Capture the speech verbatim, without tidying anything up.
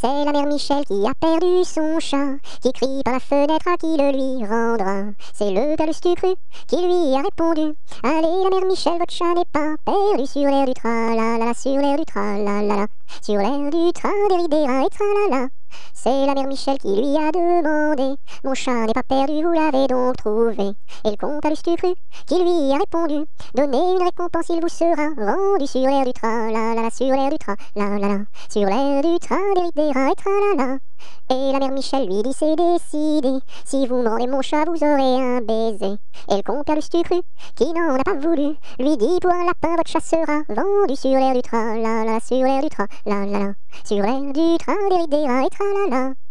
C'est la mère Michel qui a perdu son chat, qui crie par la fenêtre à qui le lui rendra. C'est le gars Lustucru qui lui a répondu: allez la mère Michel, votre chat n'est pas perdu. Sur l'air du tra-la-la, sur l'air du tra-la-la, sur l'air du train des ridéras et tra-la-la. C'est la mère Michel qui lui a demandé: mon chat n'est pas perdu, vous l'avez donc trouvé? Et le comte à Lustucru qui lui a répondu: donnez une récompense, il vous sera rendu. Sur l'air du tra-la-la, sur l'air du tra-la-la, sur l'air du train des ridéras et tra-la-la. Et la mère Michel lui dit: c'est décidé, si vous me rendez mon chat, vous aurez un baiser. Et le comte à Lustucru, qui n'en a pas voulu, lui dit: pour un lapin, votre chat sera vendu. Sur l'air du train, la la, sur l'air du train, la la, sur l'air du train des ridéras et tra la la.